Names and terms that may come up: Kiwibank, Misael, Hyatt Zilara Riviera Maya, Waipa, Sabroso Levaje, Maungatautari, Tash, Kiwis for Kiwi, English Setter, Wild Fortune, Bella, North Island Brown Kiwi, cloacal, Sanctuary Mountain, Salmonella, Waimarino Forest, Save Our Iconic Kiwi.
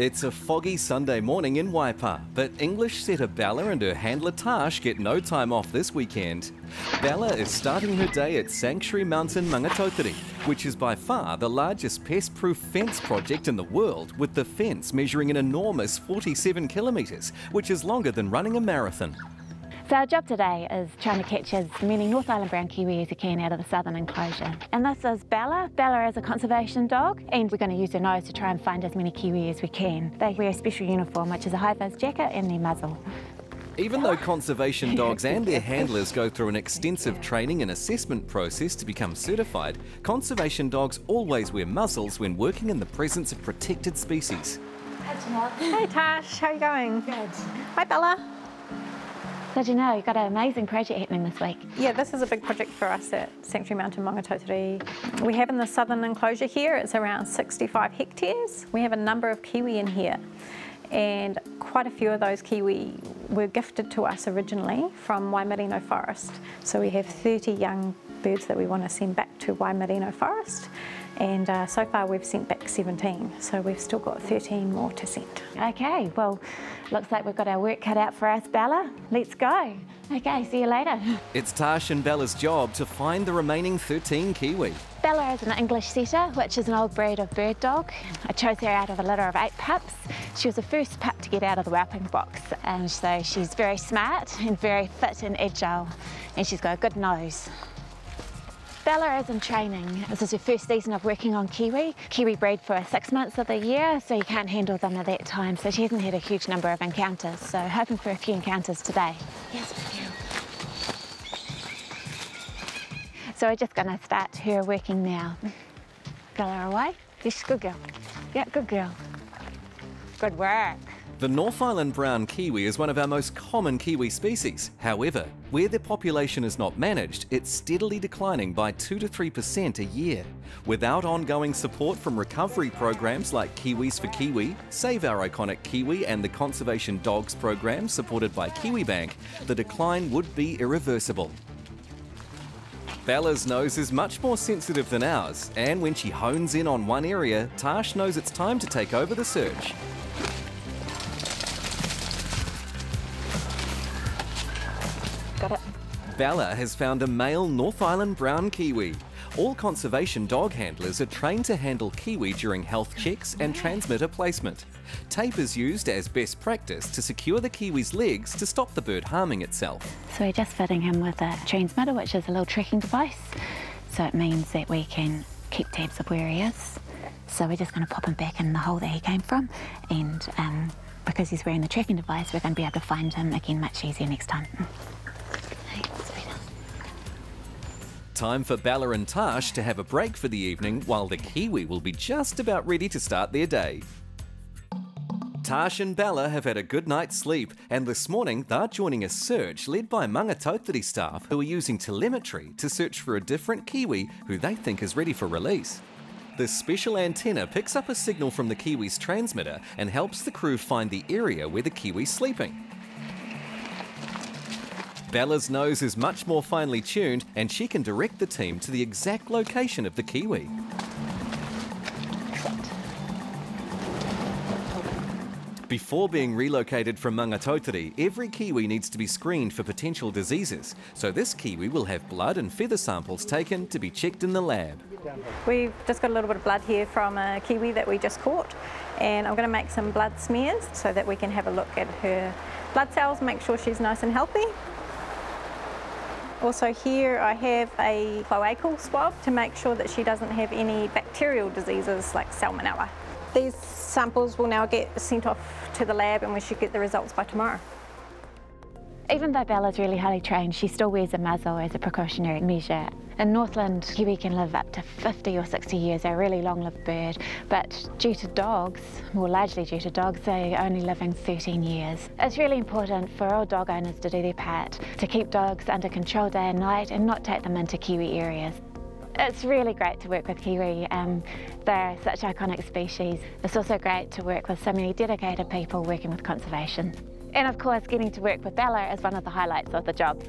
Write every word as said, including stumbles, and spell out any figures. It's a foggy Sunday morning in Waipa, but English Setter Bella and her handler Tash get no time off this weekend. Bella is starting her day at Sanctuary Mountain, Maungatautari, which is by far the largest pest-proof fence project in the world, with the fence measuring an enormous forty-seven kilometres, which is longer than running a marathon. So our job today is trying to catch as many North Island Brown Kiwi as you can out of the southern enclosure. And this is Bella. Bella is a conservation dog, and we're going to use her nose to try and find as many Kiwi as we can. They wear a special uniform, which is a high-vis jacket and their muzzle. Even though conservation dogs and their handlers go through an extensive training and assessment process to become certified, conservation dogs always wear muzzles when working in the presence of protected species. Hey Tash, how are you going? Good. Hi Bella. So do you know, you've got an amazing project happening this week. Yeah, this is a big project for us at Sanctuary Mountain, Maungatautari. We have in the southern enclosure here, it's around sixty-five hectares. We have a number of Kiwi in here, and quite a few of those Kiwi were gifted to us originally from Waimarino Forest. So we have thirty young birds that we want to send back to Waimarino Forest, and uh, so far we've sent back seventeen, so we've still got thirteen more to send. Okay, well, looks like we've got our work cut out for us, Bella. Let's go. Okay, see you later. It's Tash and Bella's job to find the remaining thirteen Kiwi. Bella is an English Setter, which is an old breed of bird dog. I chose her out of a litter of eight pups. She was the first pup to get out of the whelping box, and so she's very smart and very fit and agile, and she's got a good nose. Bella is in training. This is her first season of working on Kiwi. Kiwi breed for six months of the year, so you can't handle them at that time, so she hasn't had a huge number of encounters, so hoping for a few encounters today. Yes, we do. So we're just going to start her working now. Bella away. Yes, good girl. Yeah, good girl. Good work. The North Island Brown Kiwi is one of our most common Kiwi species. However, where their population is not managed, it's steadily declining by two to three percent a year. Without ongoing support from recovery programs like Kiwis for Kiwi, Save Our Iconic Kiwi and the Conservation Dogs program supported by Kiwibank, the decline would be irreversible. Bella's nose is much more sensitive than ours, and when she hones in on one area, Tash knows it's time to take over the search. Got it. Bella has found a male North Island Brown Kiwi. All conservation dog handlers are trained to handle Kiwi during health checks and transmitter placement. Tape is used as best practice to secure the Kiwi's legs to stop the bird harming itself. So we're just fitting him with a transmitter, which is a little tracking device. So it means that we can keep tabs of where he is. So we're just going to pop him back in the hole that he came from, and um, because he's wearing the tracking device, we're going to be able to find him again much easier next time. Time for Bella and Tash to have a break for the evening, while the Kiwi will be just about ready to start their day. Tash and Bella have had a good night's sleep, and this morning they're joining a search led by Maungatautari staff who are using telemetry to search for a different Kiwi who they think is ready for release. This special antenna picks up a signal from the Kiwi's transmitter and helps the crew find the area where the Kiwi's sleeping. Bella's nose is much more finely tuned, and she can direct the team to the exact location of the Kiwi. Before being relocated from Maungatautari, every Kiwi needs to be screened for potential diseases, so this Kiwi will have blood and feather samples taken to be checked in the lab. We've just got a little bit of blood here from a Kiwi that we just caught, and I'm going to make some blood smears so that we can have a look at her blood cells, make sure she's nice and healthy. Also here I have a cloacal swab to make sure that she doesn't have any bacterial diseases like salmonella. These samples will now get sent off to the lab, and we should get the results by tomorrow. Even though Bella's really highly trained, she still wears a muzzle as a precautionary measure. In Northland, Kiwi can live up to fifty or sixty years, they're a really long-lived bird, but due to dogs, more largely due to dogs, they're only living thirteen years. It's really important for all dog owners to do their part, to keep dogs under control day and night and not take them into Kiwi areas. It's really great to work with Kiwi, um, they're such iconic species. It's also great to work with so many dedicated people working with conservation. And of course, getting to work with Bella is one of the highlights of the job.